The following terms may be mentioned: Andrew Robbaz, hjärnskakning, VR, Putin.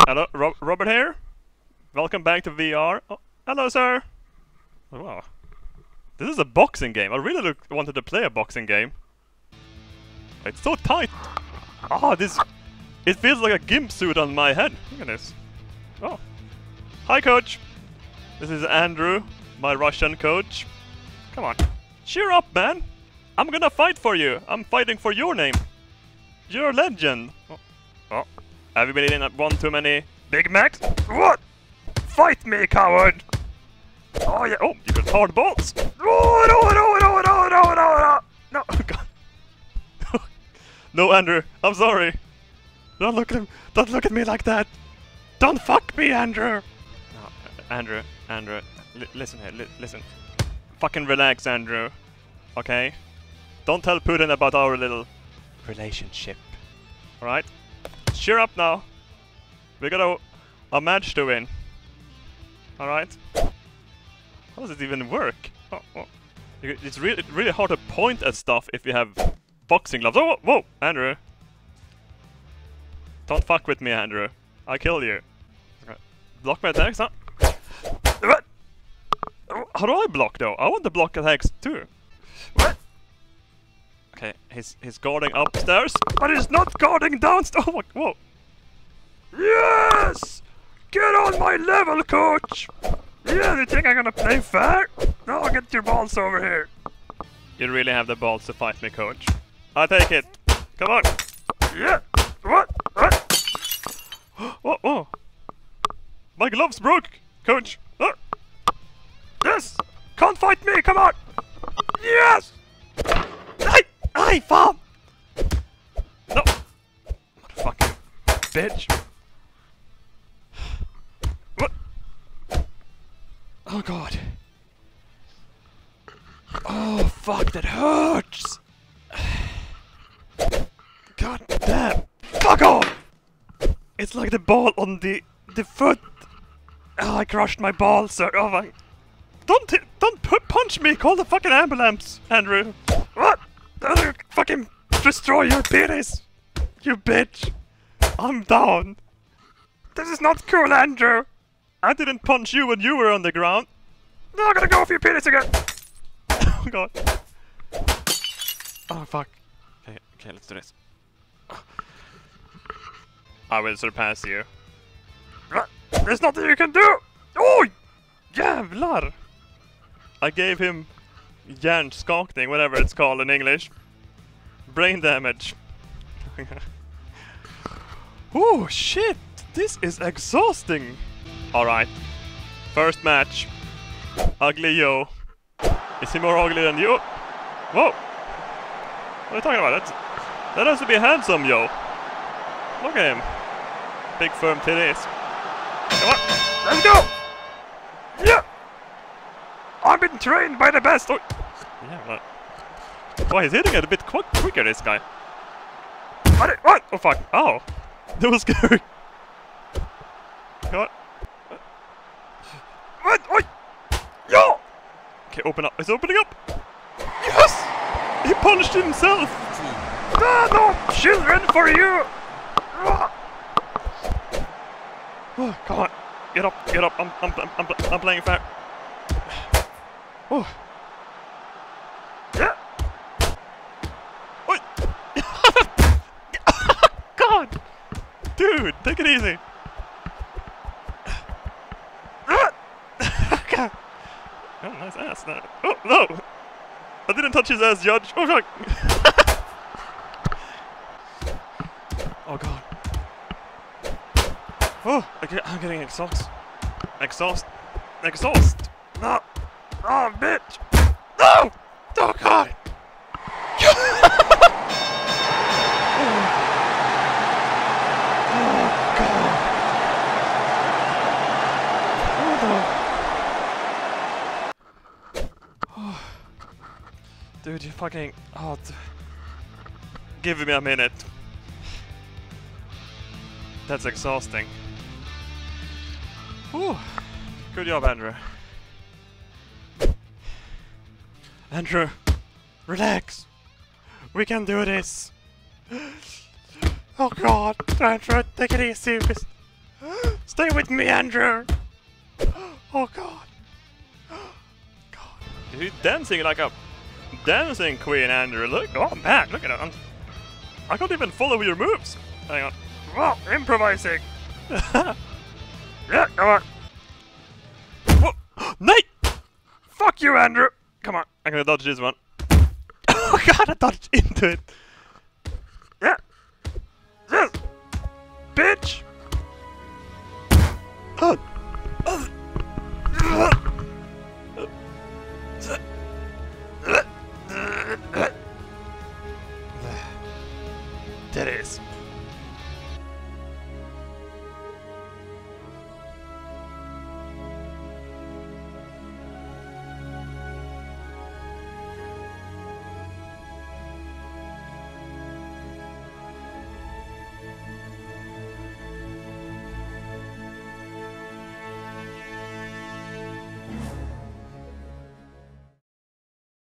Hello, Robert here. Welcome back to VR. Oh, hello, sir. Oh, wow. This is a boxing game. I really wanted to play a boxing game. It's so tight. Oh, this... It feels like a gimp suit on my head. Look at this. Oh. Hi, coach. This is Andrew, my Russian coach. Come on. Cheer up, man. I'm gonna fight for you. I'm fighting for your name. You're a legend. Oh. Oh. Have you been eating one too many Big Macs? What? Fight me, coward! Oh, yeah. Oh, you got hard bolts. Oh, no. Oh, God. No, Andrew. I'm sorry. Don't look at him. Don't look at me like that. Don't fuck me, Andrew. No, Andrew. Listen here. Listen. Fucking relax, Andrew. Okay? Don't tell Putin about our little relationship. Alright? Cheer up now. We got a match to win. Alright? How does it even work? Oh, oh. It's really hard to point at stuff if you have boxing gloves. Oh, whoa, Andrew! Don't fuck with me, Andrew. I kill you. Okay. Block my attacks, huh? How do I block though? I want to block attacks too. What? Okay, he's guarding upstairs, but he's not guarding downstairs. Oh, whoa! Yes! Get on my level, coach! Yeah, you think I'm gonna play fair? No, get your balls over here. You really have the balls to fight me, coach. I take it. Come on. Yeah. What? What? Oh, oh. My gloves broke, coach. Oh. Yes. Can't fight me. Come on. Yes. Hey, farm. No. Motherfucking bitch. Oh God. Oh fuck, that hurts! God damn! Fuck off! It's like the ball on the foot. Oh, I crushed my ball, sir. Oh my... Don't punch me! Call the fucking ambulance, Andrew! What? Fucking destroy your penis! You bitch! I'm down! This is not cool, Andrew! I didn't punch you when you were on the ground. No, I'm gonna go for your penis again. Oh God. Oh fuck. Okay, let's do this. I will surpass you. There's nothing you can do. Oh, jävlar! I gave him hjärnskakning, whatever it's called in English. Brain damage. Oh shit! This is exhausting. Alright, first match. Ugly Yo. Is he more ugly than you? Whoa! What are you talking about? That has to be handsome, Yo. Look at him. Big firm titties. Come on, let's go! Yeah! I've been trained by the best! Oh. Yeah, but... Why, he's hitting it a bit quicker, this guy. What? Oh fuck, ow! That was scary. Come on. Yo! Okay, open up. It's opening up. Yes! He punched himself. No children for you. Oh, come on, get up. I'm playing fair. Oh. Yeah. God, dude, take it easy. Oh, nice ass now. Oh, no! I didn't touch his ass, Judge! Oh, fuck! Oh, God. Oh, I'm getting exhaust. Exhaust! No! Oh, bitch! No! Oh, God! Dude, you fucking... Oh, give me a minute. That's exhausting. Whew. Good job, Andrew. Andrew, relax. We can do this. Oh god, Andrew, take it easy. Stay with me, Andrew. Oh god. God. You're dancing like a dancing queen, Andrew. Look. Oh man, look at it. I can't even follow your moves. Hang on. Wow, improvising. Yeah, come on. Whoa. Night. Fuck you, Andrew. Come on. I'm gonna dodge this one. Oh god, I dodged into it.